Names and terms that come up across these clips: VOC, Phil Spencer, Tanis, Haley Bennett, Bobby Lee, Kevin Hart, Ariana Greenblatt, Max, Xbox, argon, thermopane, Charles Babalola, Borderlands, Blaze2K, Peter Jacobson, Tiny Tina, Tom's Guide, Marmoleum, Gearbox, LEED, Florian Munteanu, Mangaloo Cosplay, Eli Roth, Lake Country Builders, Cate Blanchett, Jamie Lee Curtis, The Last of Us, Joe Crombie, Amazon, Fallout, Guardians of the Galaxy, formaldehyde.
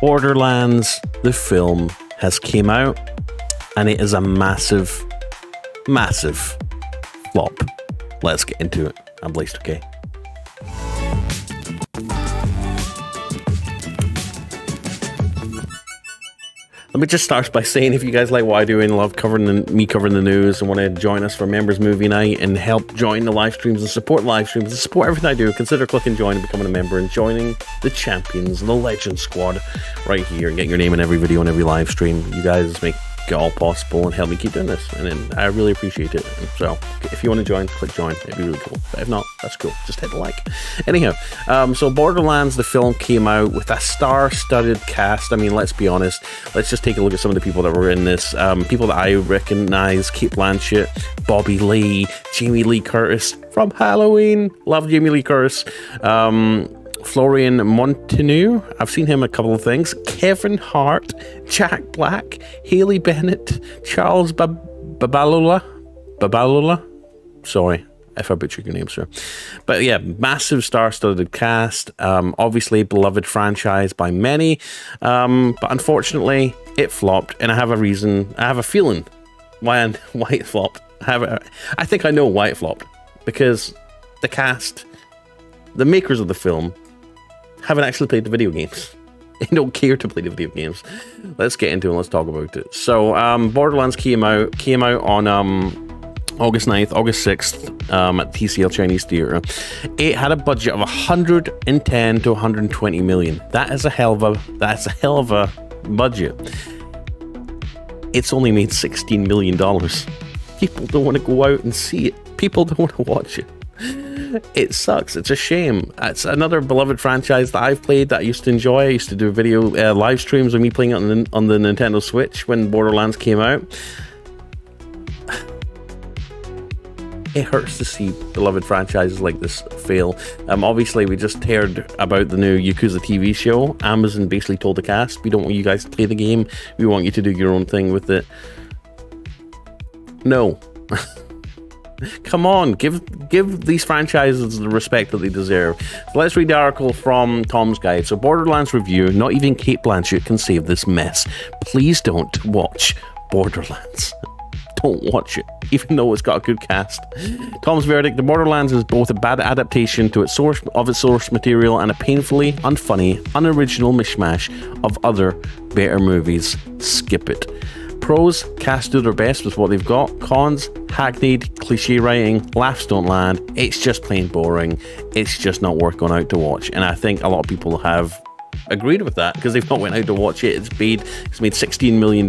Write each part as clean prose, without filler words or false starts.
Borderlands, the film, has came out, and it is a massive, massive flop. Let's get into it. I'm Blaze2K. Okay. Let me just start by saying, if you guys like what I do and love covering the news and want to join us for Members Movie Night and help join the live streams and support everything I do, consider clicking join and becoming a member and joining the champions and the legend squad right here and getting your name in every video and every live stream. You guys make it all possible and help me keep doing this, and I really appreciate it. So if you want to join, click join, it'd be really cool. But if not, that's cool, just hit the like. Anyhow, so Borderlands the film came out with a star-studded cast. I mean, let's be honest, let's just take a look at some of the people that were in this. People that I recognize: Cate Blanchett, Bobby Lee, Jamie Lee Curtis from Halloween, love Jamie Lee Curtis, Florian Munteanu, I've seen him a couple of things, Kevin Hart, Jack Black, Haley Bennett, Charles Babalola, sorry if I butchered your name, sir. But yeah, massive star-studded cast, obviously beloved franchise by many, but unfortunately it flopped, and I have a reason, I have a feeling why it flopped. I think I know why it flopped, because the cast, the makers of the film, haven't actually played the video games. They don't care to play the video games. Let's get into it. Let's talk about it. So Borderlands came out on August 6th at TCL Chinese Theatre. It had a budget of 110 to 120 million. That is a hell of a budget. It's only made $16 million. People don't want to go out and see it. People don't want to watch it. It sucks. It's a shame. It's another beloved franchise that I've played, that I used to enjoy. I used to do video live streams of me playing it on the Nintendo Switch when Borderlands came out. It hurts to see beloved franchises like this fail. Obviously, we just heard about the new Yakuza TV show. Amazon basically told the cast, we don't want you guys to play the game. We want you to do your own thing with it. No. Come on, give these franchises the respect that they deserve. So let's read the article from Tom's Guide. So Borderlands review, not even Cate Blanchett can save this mess. Please don't watch Borderlands. Don't watch it, even though it's got a good cast. Tom's verdict: the Borderlands is both a bad adaptation to its source material and a painfully unfunny, unoriginal mishmash of other better movies. Skip it. Pros: cast do their best with what they've got. Cons: hackneyed, cliche writing, laughs don't land, it's just plain boring, it's just not worth going out to watch. And I think a lot of people have agreed with that, because they've not went out to watch it. It's made $16 million.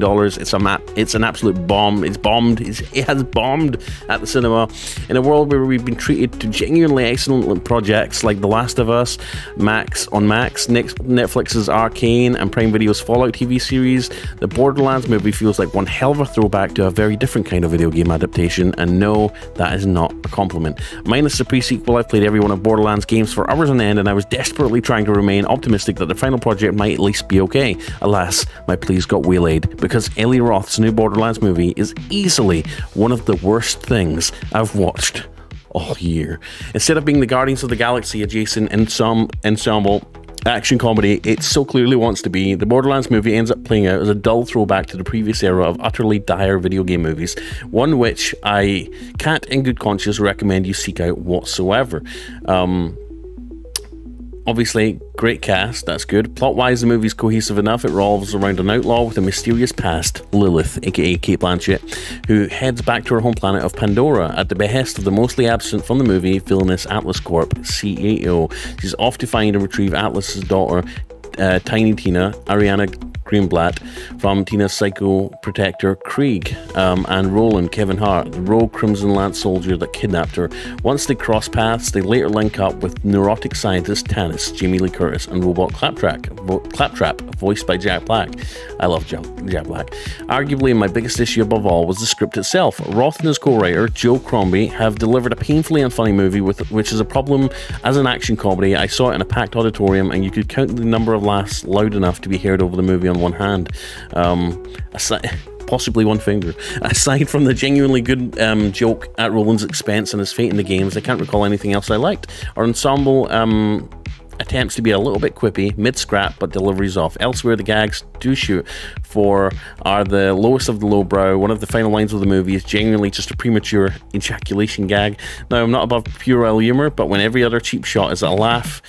It's an absolute bomb. It has bombed at the cinema. In a world where we've been treated to genuinely excellent projects like The Last of Us, Max, Netflix's Arcane, and Prime Video's Fallout TV series, the Borderlands movie feels like one hell of a throwback to a very different kind of video game adaptation. And no, that is not a compliment. Minus the pre-sequel, I've played every one of Borderlands games for hours on end, and I was desperately trying to remain optimistic that the final project might at least be okay. Alas, my pleas got waylaid, because Eli Roth's new Borderlands movie is easily one of the worst things I've watched all year. Instead of being the Guardians of the Galaxy adjacent in some ensemble action comedy it so clearly wants to be, the Borderlands movie ends up playing out as a dull throwback to the previous era of utterly dire video game movies, one which I can't in good conscience recommend you seek out whatsoever. Obviously, great cast, that's good. Plot-wise, the movie's cohesive enough. It revolves around an outlaw with a mysterious past, Lilith, aka Cate Blanchett, who heads back to her home planet of Pandora at the behest of the mostly absent from the movie villainous Atlas Corp, CAO. She's off to find and retrieve Atlas's daughter, Tiny Tina, Ariana Greenblatt, from Tina's psycho protector Krieg, and Roland, Kevin Hart, the rogue Crimson Lance soldier that kidnapped her. Once they cross paths, they later link up with neurotic scientist Tanis, Jamie Lee Curtis, and robot Claptrap, voiced by Jack Black. I love Jack Black. Arguably, my biggest issue above all was the script itself. Roth and his co-writer, Joe Crombie, have delivered a painfully unfunny movie, which is a problem as an action comedy. I saw it in a packed auditorium, and you could count the number of laughs loud enough to be heard over the movie on one hand, possibly one finger. Aside from the genuinely good joke at Roland's expense and his fate in the games, I can't recall anything else I liked. Our ensemble attempts to be a little bit quippy, mid-scrap, but deliveries off. Elsewhere, the gags do shoot for are the lowest of the lowbrow. One of the final lines of the movie is genuinely just a premature ejaculation gag. Now, I'm not above puerile humor, but when every other cheap shot is a laugh,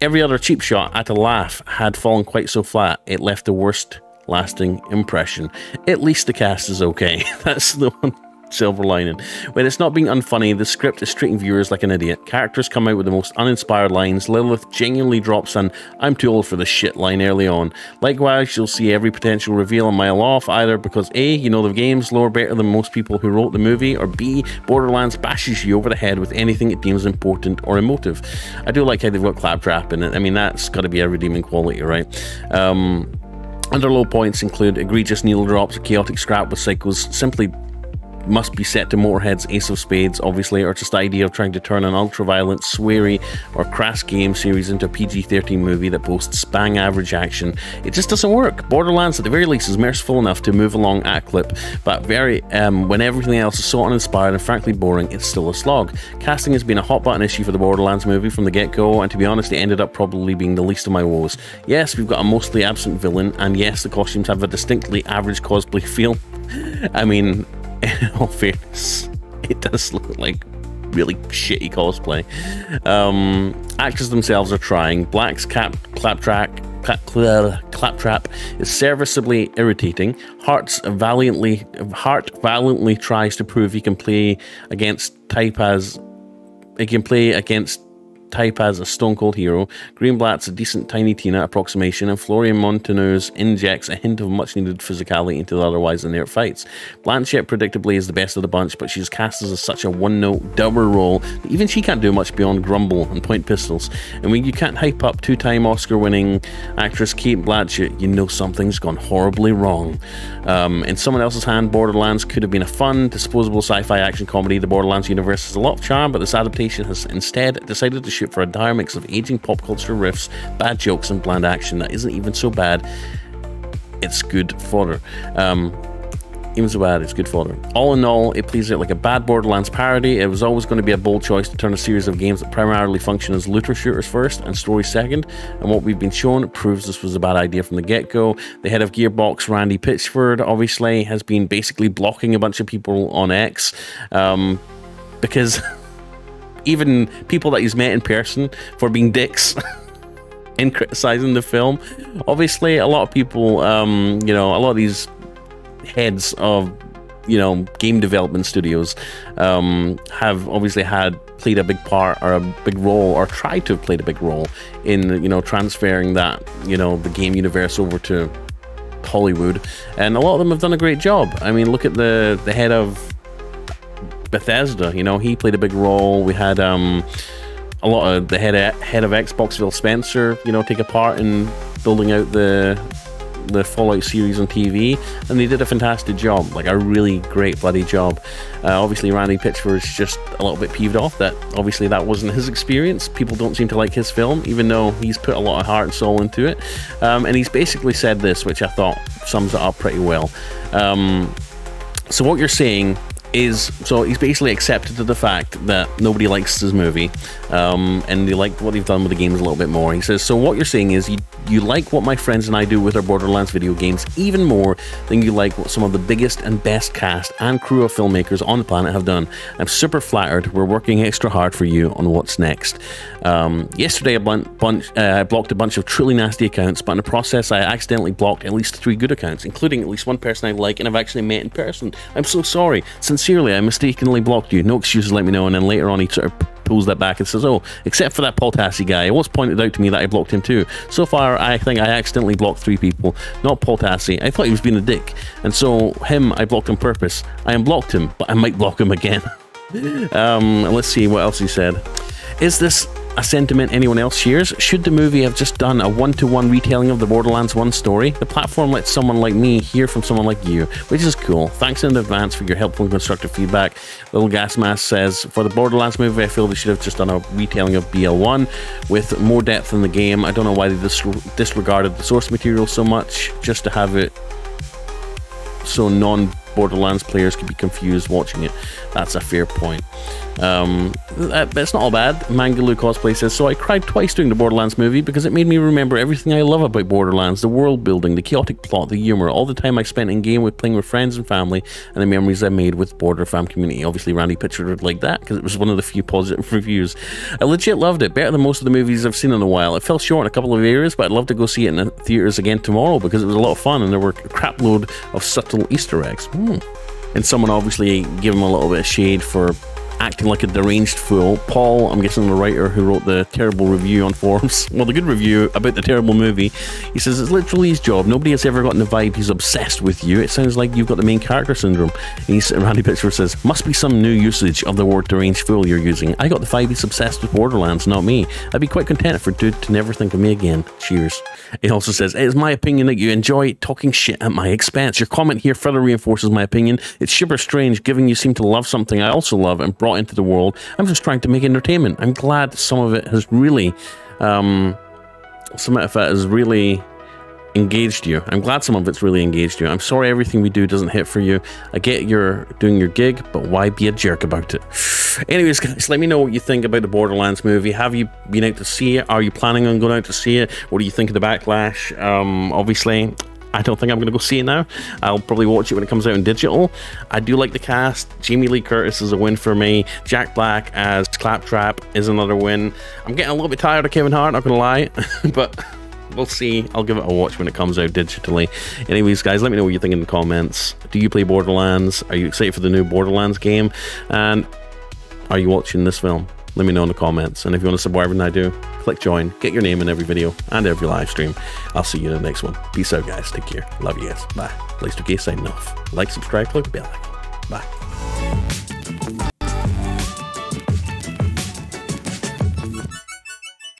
every other cheap shot at a laugh had fallen quite so flat, it left the worst lasting impression. At least the cast is okay. That's the one silver lining. When it's not being unfunny, the script is treating viewers like an idiot. Characters come out with the most uninspired lines. Lilith genuinely drops an "I'm too old for this shit" line early on. Likewise, you'll see every potential reveal a mile off, either because A, you know the game's lore better than most people who wrote the movie, or B, Borderlands bashes you over the head with anything it deems important or emotive. I do like how they've got Claptrap in it. I mean, that's got to be a redeeming quality, right? Other low points include egregious needle drops, a chaotic scrap with psychos simply must be set to Motorhead's Ace of Spades, obviously, or just the idea of trying to turn an ultra-violent, sweary, or crass game series into a PG-13 movie that boasts spang average action. It just doesn't work. Borderlands, at the very least, is merciful enough to move along at a clip, but when everything else is so uninspired and frankly boring, it's still a slog. Casting has been a hot-button issue for the Borderlands movie from the get-go, and to be honest, it ended up probably being the least of my woes. Yes, we've got a mostly absent villain, and yes, the costumes have a distinctly average cosplay feel. I mean, in all fairness, it does look like really shitty cosplay. Actors themselves are trying. Black's Claptrap is serviceably irritating. Hart valiantly tries to prove he can play against type as a stone cold hero. Greenblatt's a decent Tiny Tina approximation, and Florian Munteanu's injects a hint of much needed physicality into the otherwise inert fights. Blanchett predictably is the best of the bunch, but she's cast as such a one-note dubber role that even she can't do much beyond grumble and point pistols. And when you can't hype up two-time Oscar-winning actress Cate Blanchett, you know something's gone horribly wrong. In someone else's hand, Borderlands could have been a fun, disposable sci-fi action comedy. The Borderlands universe has a lot of charm, but this adaptation has instead decided to shoot for a dire mix of aging pop culture riffs, bad jokes, and bland action that isn't even so bad it's good fodder. All in all, it plays out like a bad Borderlands parody. It was always going to be a bold choice to turn a series of games that primarily function as looter shooters first and story second, and what we've been shown proves this was a bad idea from the get-go. The head of Gearbox, Randy Pitchford, obviously has been basically blocking a bunch of people on X, because even people that he's met in person, for being dicks and criticizing the film. Obviously, a lot of people, a lot of these heads of, game development studios have obviously played a big part or a big role, or tried to have played a big role in, transferring that, the game universe over to Hollywood. And a lot of them have done a great job. I mean, look at the head of Bethesda, he played a big role. We had a lot of the head of Xbox, Phil Spencer, take a part in building out the Fallout series on TV, and they did a fantastic job, like a really great bloody job. Obviously, Randy Pitchford is just a little bit peeved off that obviously that wasn't his experience. People don't seem to like his film, even though he's put a lot of heart and soul into it. And he's basically said this, which I thought sums it up pretty well. So what you're saying is, so he's basically accepted to the fact that nobody likes his movie, and they like what they've done with the games a little bit more. He says, so what you're saying is you like what my friends and I do with our Borderlands video games even more than you like what some of the biggest and best cast and crew of filmmakers on the planet have done. I'm super flattered. We're working extra hard for you on what's next. Yesterday I blocked a bunch of truly nasty accounts, but in the process I accidentally blocked at least 3 good accounts, including at least one person I like and I've actually met in person. I'm so sorry. Sincerely, I mistakenly blocked you. No excuses, let me know. And then later on, he sort of pulls that back and says, oh, except for that Paul Tassi guy. It was pointed out to me that I blocked him too. So far, I think I accidentally blocked 3 people, not Paul Tassi. I thought he was being a dick. And so him, I blocked on purpose. I unblocked him, but I might block him again. Let's see what else he said. Is this a sentiment anyone else shares? Should the movie have just done a one-to-one retelling of the Borderlands 1 story? The platform lets someone like me hear from someone like you, which is cool. Thanks in advance for your helpful and constructive feedback. Little Gas Mask says, for the Borderlands movie, I feel they should have just done a retelling of BL1 with more depth in the game. I don't know why they disregarded the source material so much, just to have it so non-BL Borderlands players could be confused watching it. That's a fair point. It's not all bad. Mangaloo Cosplay says, so I cried twice during the Borderlands movie because it made me remember everything I love about Borderlands, the world building, the chaotic plot, the humor, all the time I spent in game with playing with friends and family, and the memories I made with the Border fam community. Obviously Randy Pitchford would like that because it was one of the few positive reviews. I legit loved it, better than most of the movies I've seen in a while. It fell short in a couple of areas, but I'd love to go see it in the theaters again tomorrow because it was a lot of fun and there were a crap load of subtle Easter eggs. And someone obviously gave him a little bit of shade for acting like a deranged fool. Paul, I'm guessing the writer who wrote the terrible review on forums, well, the good review about the terrible movie, he says, it's literally his job. Nobody has ever gotten the vibe he's obsessed with you. It sounds like you've got the main character syndrome. And Randy Pitchford says, must be some new usage of the word deranged fool you're using. I got the vibe he's obsessed with Borderlands, not me. I'd be quite content for dude to never think of me again. Cheers. He also says, it's my opinion that you enjoy talking shit at my expense. Your comment here further reinforces my opinion. It's super strange, given you seem to love something I also love and brought into the world. I'm just trying to make entertainment. I'm glad some of it has really, some of it has really engaged you. I'm glad some of it's really engaged you. I'm sorry everything we do doesn't hit for you. I get you're doing your gig, but why be a jerk about it? Anyways, guys, let me know what you think about the Borderlands movie. Have you been out to see it? Are you planning on going out to see it? What do you think of the backlash? Obviously, I don't think I'm going to go see it now. I'll probably watch it when it comes out in digital. I do like the cast. Jamie Lee Curtis is a win for me. Jack Black as Claptrap is another win. I'm getting a little bit tired of Kevin Hart, not going to lie, but we'll see. I'll give it a watch when it comes out digitally. Anyways, guys, let me know what you think in the comments. Do you play Borderlands? Are you excited for the new Borderlands game? And are you watching this film? Let me know in the comments. And if you want to support everything I do, click join, get your name in every video and every live stream. I'll see you in the next one. Peace out, guys. Take care. Love you guys. Bye. Lester K signing off. Like, subscribe, click the bell icon. Bye.